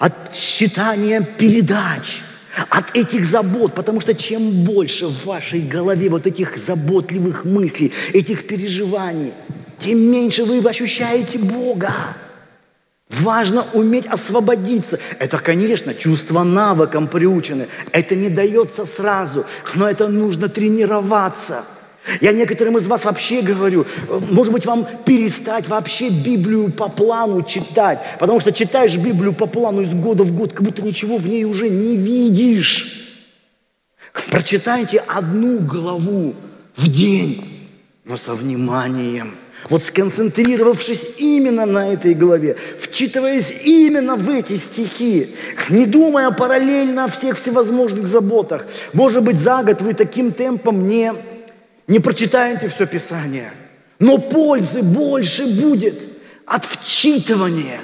от считания передач, от этих забот, потому что чем больше в вашей голове вот этих заботливых мыслей, этих переживаний, тем меньше вы ощущаете Бога. Важно уметь освободиться. Это, конечно, чувство навыком приучены. Это не дается сразу, но это нужно тренироваться. Я некоторым из вас вообще говорю, может быть, вам перестать вообще Библию по плану читать, потому что читаешь Библию по плану из года в год, как будто ничего в ней уже не видишь. Прочитайте одну главу в день, но со вниманием. Вот сконцентрировавшись именно на этой главе, вчитываясь именно в эти стихи, не думая параллельно о всех всевозможных заботах, может быть, за год вы таким темпом не... не прочитаете все Писание, но пользы больше будет от вчитывания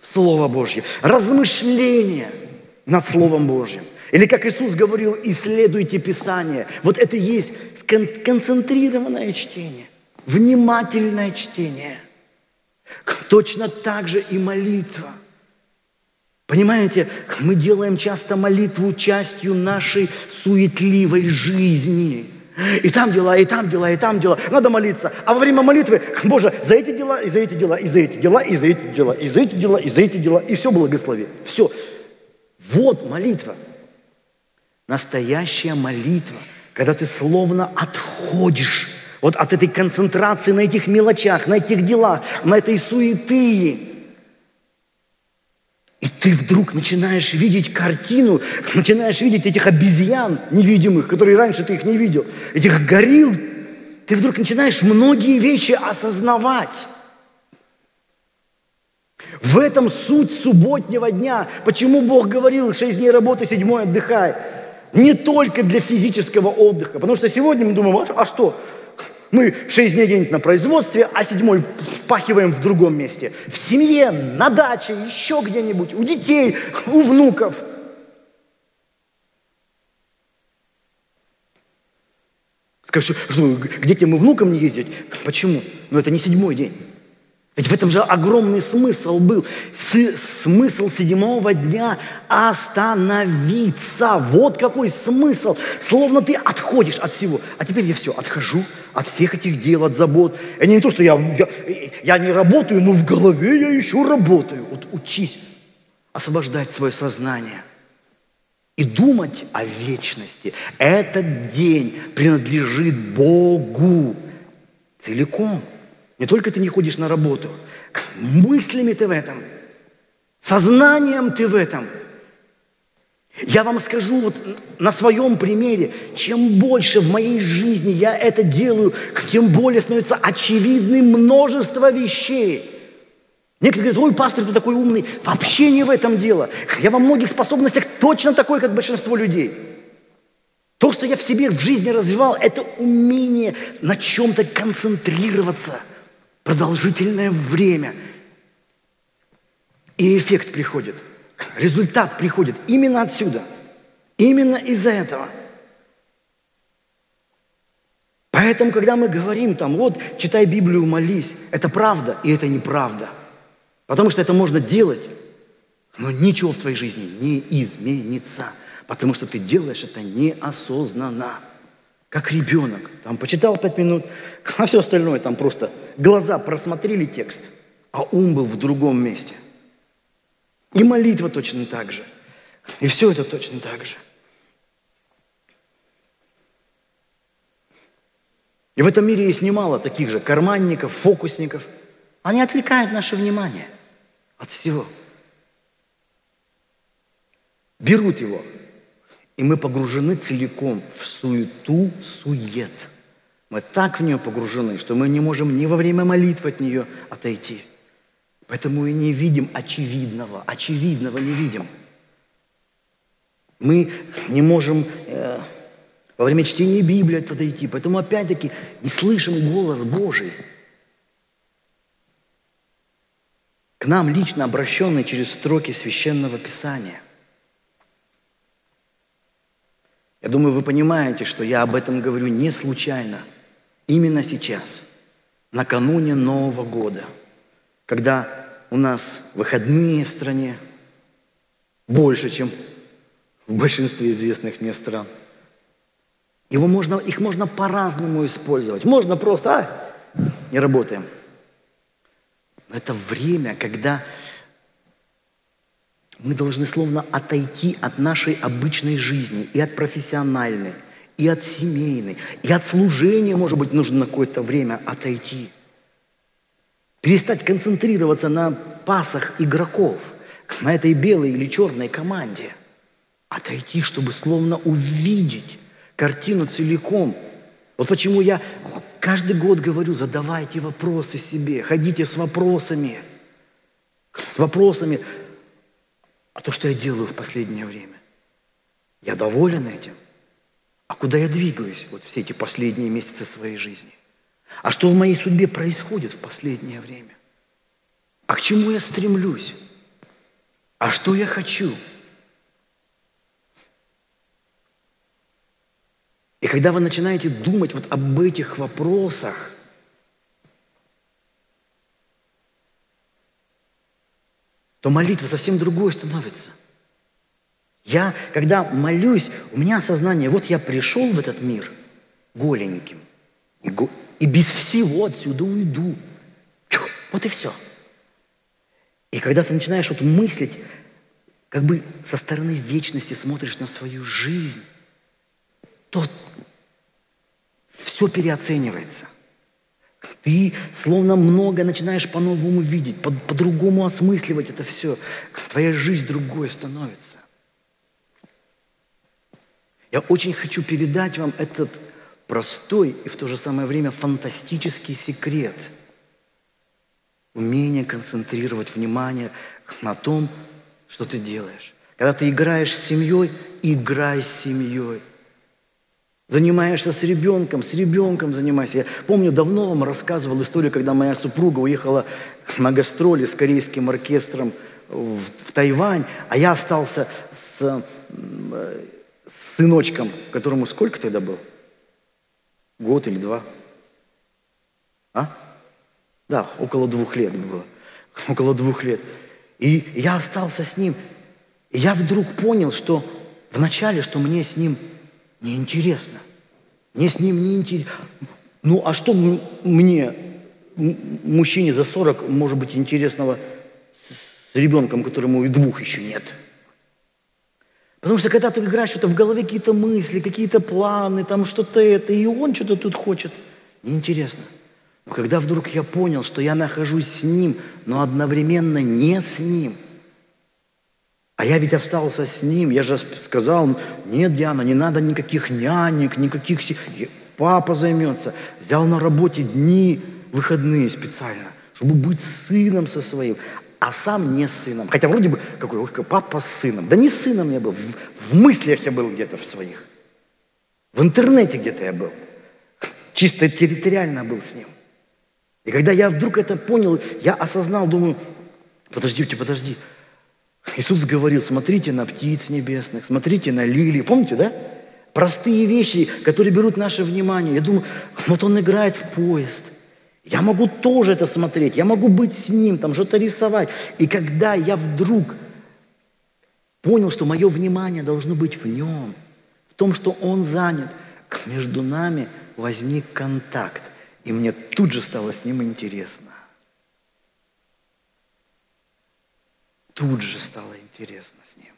в Слово Божье, размышления над Словом Божьим. Или, как Иисус говорил, исследуйте Писание. Вот это и есть концентрированное чтение, внимательное чтение. Точно так же и молитва. Понимаете, мы делаем часто молитву частью нашей суетливой жизни. И там дела, и там дела, и там дела. Надо молиться. А во время молитвы, Боже, за эти дела, и за эти дела, и за эти дела, и за эти дела, и за эти дела, и за эти дела, и все благослови. Все. Вот молитва. Настоящая молитва, когда ты словно отходишь вот от этой концентрации на этих мелочах, на этих делах, на этой суеты. И ты вдруг начинаешь видеть картину, начинаешь видеть этих обезьян невидимых, которые раньше ты их не видел, этих горилл. Ты вдруг начинаешь многие вещи осознавать. В этом суть субботнего дня. Почему Бог говорил, шесть дней работы, седьмой отдыхай. Не только для физического отдыха. Потому что сегодня мы думаем, а что? Мы шесть дней где-нибудь на производстве, а седьмой впахиваем в другом месте. В семье, на даче, еще где-нибудь, у детей, у внуков. Скажешь, что к детям и внукам не ездить? Почему? Но это не седьмой день. Ведь в этом же огромный смысл был. С- смысл седьмого дня – остановиться. Вот какой смысл. Словно ты отходишь от всего. А теперь я все, отхожу от всех этих дел, от забот. И не то, что я, я, я не работаю, но в голове я еще работаю. Вот учись освобождать свое сознание и думать о вечности. Этот день принадлежит Богу целиком. Не только ты не ходишь на работу, мыслями ты в этом, сознанием ты в этом. Я вам скажу вот на своем примере, чем больше в моей жизни я это делаю, тем более становится очевидным множество вещей. Некоторые говорят, ой, пастор, ты такой умный. Вообще не в этом дело. Я во многих способностях точно такой, как большинство людей. То, что я в себе в жизни развивал, это умение на чем-то концентрироваться. Продолжительное время. И эффект приходит. Результат приходит именно отсюда. Именно из-за этого. Поэтому, когда мы говорим там, вот, читай Библию, молись, это правда и это неправда. Потому что это можно делать, но ничего в твоей жизни не изменится. Потому что ты делаешь это неосознанно. Как ребенок. Там почитал пять минут, а все остальное там просто глаза просмотрели текст, а ум был в другом месте. И молитва точно так же. И все это точно так же. И в этом мире есть немало таких же карманников, фокусников. Они отвлекают наше внимание от всего. Берут его, и мы погружены целиком в суету, сует. Мы так в нее погружены, что мы не можем ни во время молитвы от нее отойти. Поэтому и не видим очевидного, очевидного не видим. Мы не можем э, во время чтения Библии отойти, поэтому опять-таки не слышим голос Божий. К нам лично обращенный через строки Священного Писания. Я думаю, вы понимаете, что я об этом говорю не случайно. Именно сейчас, накануне Нового года, когда у нас выходные в стране больше, чем в большинстве известных мне стран. Его можно, их можно по-разному использовать. Можно просто, а, не работаем. Но это время, когда мы должны словно отойти от нашей обычной жизни, и от профессиональной, и от семейной, и от служения, может быть, нужно на какое-то время отойти. Перестать концентрироваться на пасах игроков, на этой белой или черной команде. Отойти, чтобы словно увидеть картину целиком. Вот почему я каждый год говорю, задавайте вопросы себе, ходите с вопросами, с вопросами. А то, что я делаю в последнее время, я доволен этим? А куда я двигаюсь вот все эти последние месяцы своей жизни? А что в моей судьбе происходит в последнее время? А к чему я стремлюсь? А что я хочу? И когда вы начинаете думать вот об этих вопросах, то молитва совсем другой становится. Я, когда молюсь, у меня осознание, вот я пришел в этот мир голеньким, и, го, и без всего отсюда уйду. Вот и все. И когда ты начинаешь вот мыслить, как бы со стороны вечности смотришь на свою жизнь, то все переоценивается. Ты словно много начинаешь по-новому видеть, по- по-другому осмысливать это все. Твоя жизнь другой становится. Я очень хочу передать вам этот простой и в то же самое время фантастический секрет. Умение концентрировать внимание на том, что ты делаешь. Когда ты играешь с семьей, играй с семьей. Занимаешься с ребенком, с ребенком занимайся. Я помню, давно вам рассказывал историю, когда моя супруга уехала на гастроли с корейским оркестром в, в Тайвань, а я остался с, с сыночком, которому сколько тогда был? Год или два? А? Да, около двух лет было. Около двух лет. И я остался с ним. И я вдруг понял, что вначале, что мне с ним... неинтересно. Мне с ним неинтересно. Ну, а что мне, мужчине за сорок, может быть, интересного с ребенком, которому и двух еще нет? Потому что, когда ты играешь, что-то в голове какие-то мысли, какие-то планы, там что-то это, и он что-то тут хочет, неинтересно. Но когда вдруг я понял, что я нахожусь с ним, но одновременно не с ним, а я ведь остался с ним, я же сказал, нет, Диана, не надо никаких нянек, никаких... Папа займется. Взял на работе дни выходные специально, чтобы быть с сыном со своим, а сам не с сыном. Хотя вроде бы, какой, ой, папа с сыном. Да не с сыном я был, в, в мыслях я был где-то в своих. В интернете где-то я был. Чисто территориально был с ним. И когда я вдруг это понял, я осознал, думаю, подождите, подожди, Иисус говорил, смотрите на птиц небесных, смотрите на лилии. Помните, да? Простые вещи, которые берут наше внимание. Я думаю, вот он играет в поезд. Я могу тоже это смотреть, я могу быть с ним, там что-то рисовать. И когда я вдруг понял, что мое внимание должно быть в нем, в том, что он занят, между нами возник контакт. И мне тут же стало с ним интересно. Тут же стало интересно с ним.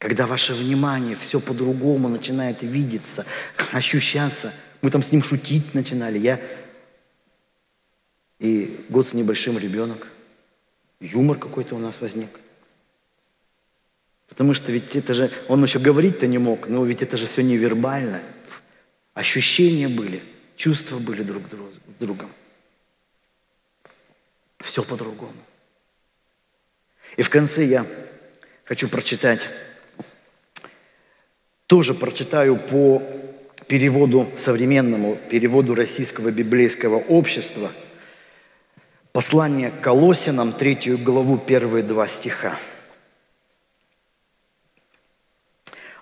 Когда ваше внимание все по-другому начинает видеться, ощущаться. Мы там с ним шутить начинали. Я и год с небольшим ребенок. Юмор какой-то у нас возник. Потому что ведь это же, он еще говорить-то не мог, но ведь это же все невербально. Ощущения были, чувства были друг с другом. Все по-другому. И в конце я хочу прочитать, тоже прочитаю по переводу современному, переводу Российского библейского общества, послание к Колоссянам, третью главу, первые два стиха.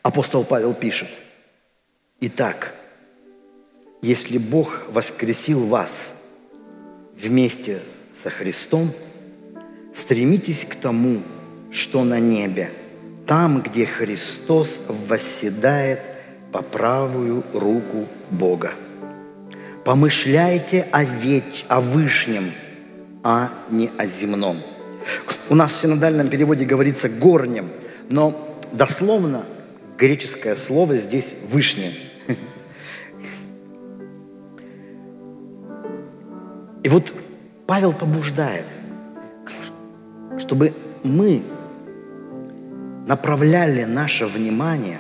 Апостол Павел пишет: «Итак, если Бог воскресил вас вместе со Христом, стремитесь к тому, что на небе, там, где Христос восседает по правую руку Бога. Помышляйте о, веч... о вышнем, а не о земном». У нас в синодальном переводе говорится «горнем», но дословно греческое слово здесь «вышнее». И вот Павел побуждает, чтобы мы направляли наше внимание,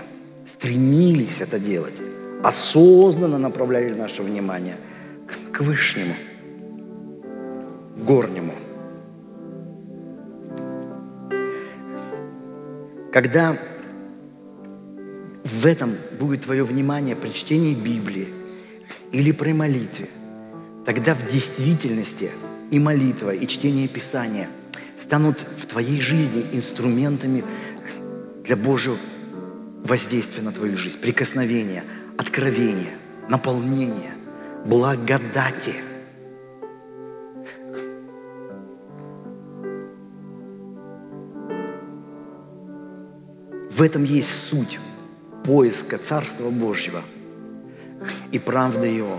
стремились это делать, осознанно направляли наше внимание к вышнему, горнему. Когда в этом будет твое внимание при чтении Библии или при молитве, тогда в действительности и молитва, и чтение Писания станут в твоей жизни инструментами для Божьего воздействия на твою жизнь, прикосновения, откровения, наполнения, благодати. В этом есть суть поиска Царства Божьего и правды Его.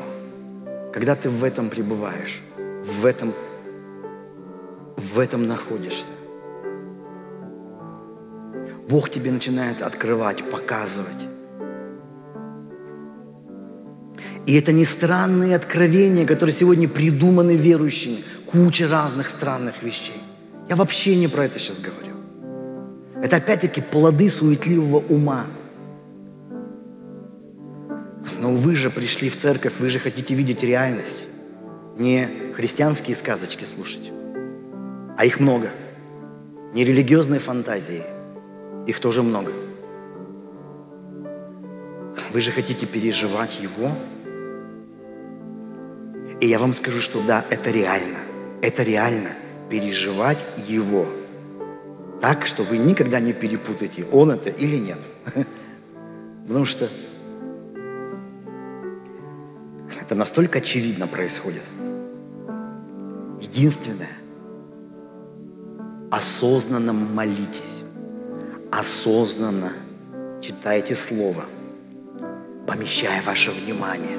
Когда ты в этом пребываешь, в этом, в этом находишься, Бог тебе начинает открывать, показывать. И это не странные откровения, которые сегодня придуманы верующими. Куча разных странных вещей. Я вообще не про это сейчас говорю. Это опять-таки плоды суетливого ума. Но вы же пришли в церковь, вы же хотите видеть реальность. Не христианские сказочки слушать, а их много. Не религиозные фантазии, их тоже много. Вы же хотите переживать Его. И я вам скажу, что да, это реально. Это реально переживать Его. Так, что вы никогда не перепутаете, Он это или нет. Потому что это настолько очевидно происходит. Единственное, осознанно молитесь, осознанно читайте Слово, помещая ваше внимание.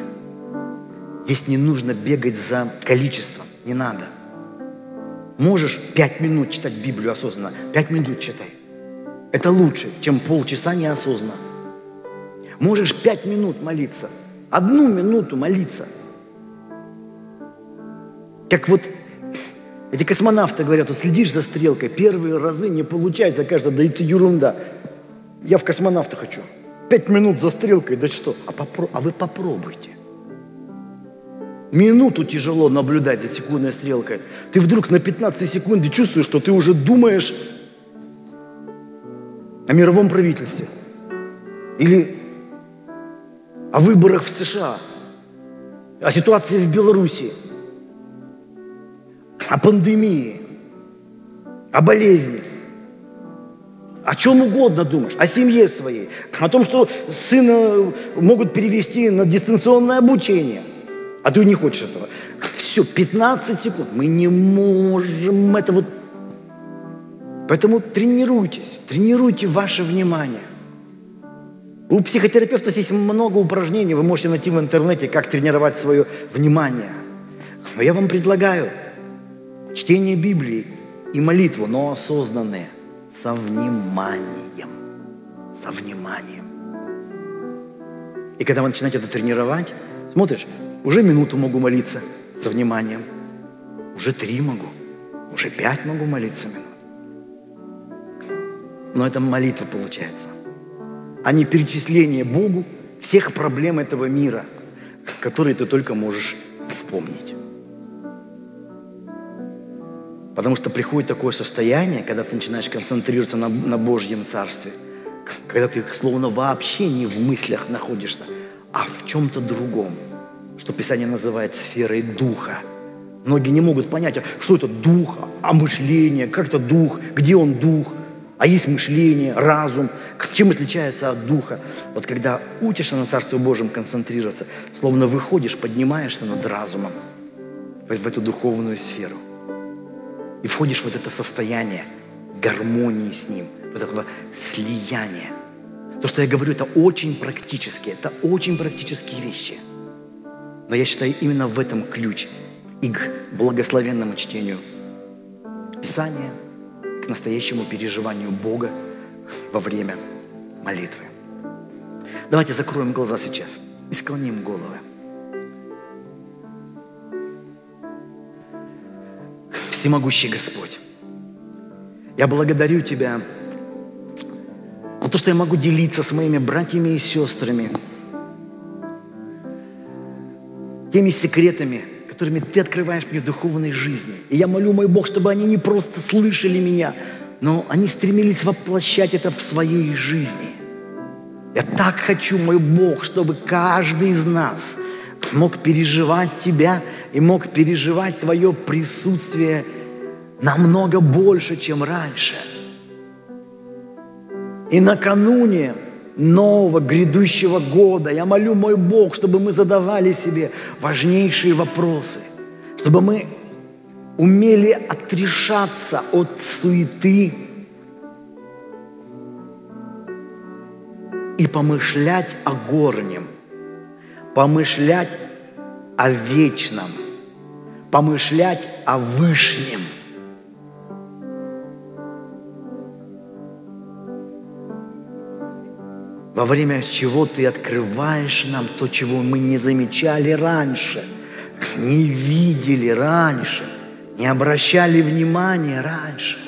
Здесь не нужно бегать за количеством, не надо. Можешь пять минут читать Библию осознанно, пять минут читай. Это лучше, чем полчаса неосознанно. Можешь пять минут молиться, одну минуту молиться. Как вот эти космонавты говорят, вот следишь за стрелкой, первые разы не получается, кажется, да это ерунда. Я в космонавта хочу. Пять минут за стрелкой, да что? А, попро- а вы попробуйте. Минуту тяжело наблюдать за секундной стрелкой. Ты вдруг на пятнадцать секунд чувствуешь, что ты уже думаешь о мировом правительстве. Или о выборах в США, о ситуации в Беларуси, о пандемии, о болезни, о чем угодно думаешь, о семье своей, о том, что сына могут перевести на дистанционное обучение, а ты не хочешь этого. Все, пятнадцать секунд, мы не можем этого. Поэтому тренируйтесь, тренируйте ваше внимание. У психотерапевтов есть много упражнений, вы можете найти в интернете, как тренировать свое внимание. Но я вам предлагаю чтение Библии и молитву, но осознанные, со вниманием, со вниманием. И когда вы начинаете это тренировать, смотришь, уже минуту могу молиться со вниманием, уже три могу, уже пять могу молиться минут. Но это молитва получается, а не перечисление Богу всех проблем этого мира, которые ты только можешь вспомнить. Потому что приходит такое состояние, когда ты начинаешь концентрироваться на, на Божьем Царстве, когда ты словно вообще не в мыслях находишься, а в чем-то другом, что Писание называет сферой духа. Многие не могут понять, что это дух, а мышление, как это дух, где он дух, а есть мышление, разум, чем отличается от духа. Вот когда учишься на Царстве Божьем концентрироваться, словно выходишь, поднимаешься над разумом в эту духовную сферу. И входишь в вот это состояние гармонии с Ним, вот этого слияния. То, что я говорю, это очень практически, это очень практические вещи. Но я считаю, именно в этом ключ и к благословенному чтению Писания, к настоящему переживанию Бога во время молитвы. Давайте закроем глаза сейчас и склоним головы. Всемогущий Господь, я благодарю Тебя за то, что я могу делиться с моими братьями и сестрами теми секретами, которыми Ты открываешь мне в духовной жизни. И я молю, мой Бог, чтобы они не просто слышали меня, но они стремились воплощать это в своей жизни. Я так хочу, мой Бог, чтобы каждый из нас мог переживать Тебя и мог переживать Твое присутствие намного больше, чем раньше. И накануне нового грядущего года я молю, мой Бог, чтобы мы задавали себе важнейшие вопросы, чтобы мы умели отрешаться от суеты и помышлять о горнем, помышлять о вечном, помышлять о вышнем. Во время чего Ты открываешь нам то, чего мы не замечали раньше, не видели раньше, не обращали внимания раньше.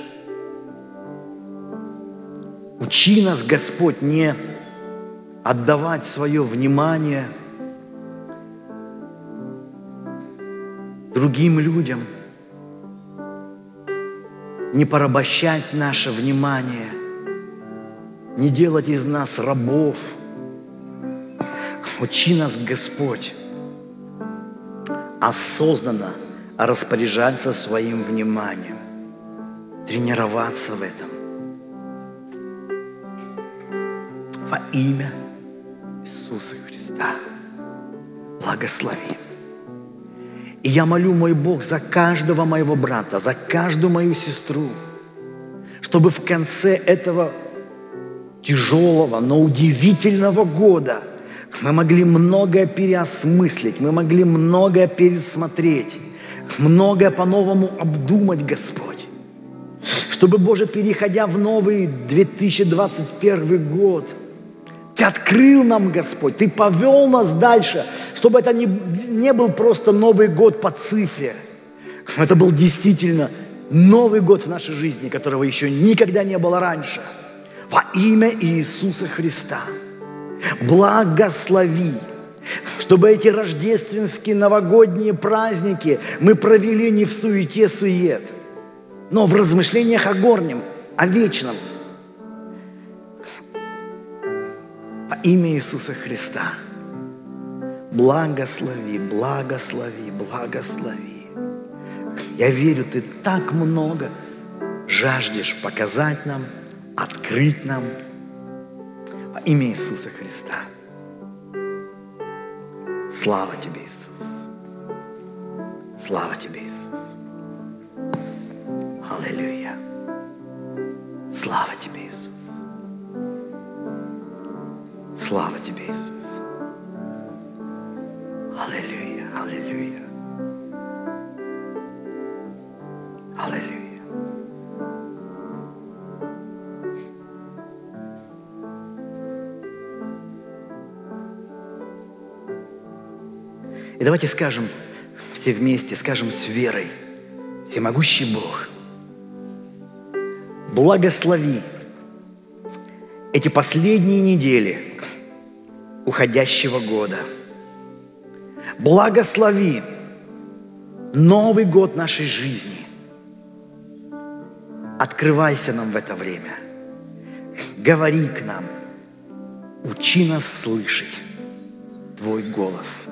Учи нас, Господь, не отдавать свое внимание другим людям, не порабощать наше внимание, не делать из нас рабов. Учи нас, Господь, осознанно распоряжаться своим вниманием, тренироваться в этом. Во имя Иисуса Христа благослови. И я молю, мой Бог, за каждого моего брата, за каждую мою сестру, чтобы в конце этого тяжелого, но удивительного года мы могли многое переосмыслить, мы могли многое пересмотреть, многое по-новому обдумать, Господь. Чтобы, Боже, переходя в новый две тысячи двадцать первый год, Ты открыл нам, Господь, Ты повел нас дальше, чтобы это не, не был просто Новый год по цифре. Это был действительно Новый год в нашей жизни, которого еще никогда не было раньше. Во имя Иисуса Христа благослови, чтобы эти рождественские новогодние праздники мы провели не в суете-сует, но в размышлениях о горнем, о вечном. Во имя Иисуса Христа благослови, благослови, благослови. Я верю, Ты так много жаждешь показать нам, открыть нам. Во имя Иисуса Христа. Слава Тебе, Иисус. Слава Тебе, Иисус. Аллилуйя. Слава Тебе, Иисус. Слава Тебе, Иисус. Аллилуйя, аллилуйя. Аллилуйя. И давайте скажем все вместе, скажем с верой: всемогущий Бог, благослови эти последние недели уходящего года. Благослови Новый год нашей жизни. Открывайся нам в это время. Говори к нам. Учи нас слышать Твой голос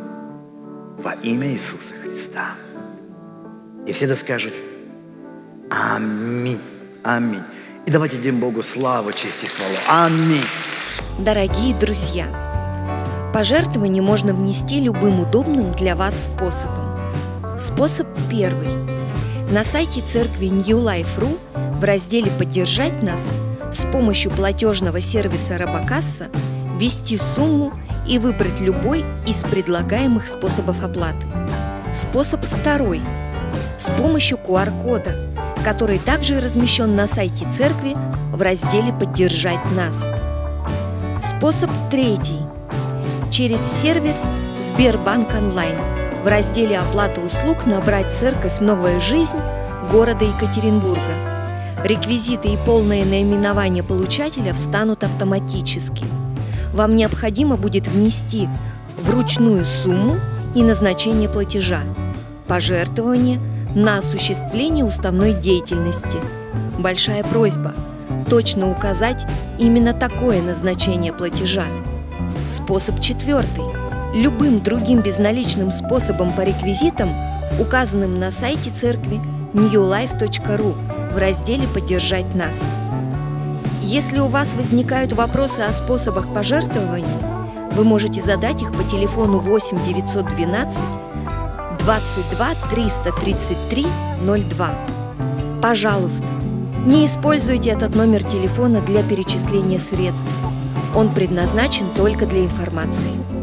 во имя Иисуса Христа. И все доскажут: аминь, аминь. И давайте дадим Богу славу, честь и хвалу. Аминь. Дорогие друзья, пожертвования можно внести любым удобным для вас способом. Способ первый. На сайте церкви нью лайф точка ру в разделе «Поддержать нас» с помощью платежного сервиса «Робокасса» ввести сумму и выбрать любой из предлагаемых способов оплаты. Способ второй. С помощью ку ар кода, который также размещен на сайте церкви в разделе «Поддержать нас». Способ третий. Через сервис «Сбербанк онлайн» в разделе «Оплата услуг» набрать «Церковь Новая Жизнь» города Екатеринбурга. Реквизиты и полное наименование получателя встанут автоматически. Вам необходимо будет внести вручную сумму и назначение платежа, пожертвование на осуществление уставной деятельности. Большая просьба – точно указать именно такое назначение платежа. Способ четвертый. Любым другим безналичным способом по реквизитам, указанным на сайте церкви нью лайф точка ру, в разделе «Поддержать нас». Если у вас возникают вопросы о способах пожертвований, вы можете задать их по телефону восемь девятьсот двенадцать двадцать два триста тридцать три ноль два. Пожалуйста, не используйте этот номер телефона для перечисления средств. Он предназначен только для информации.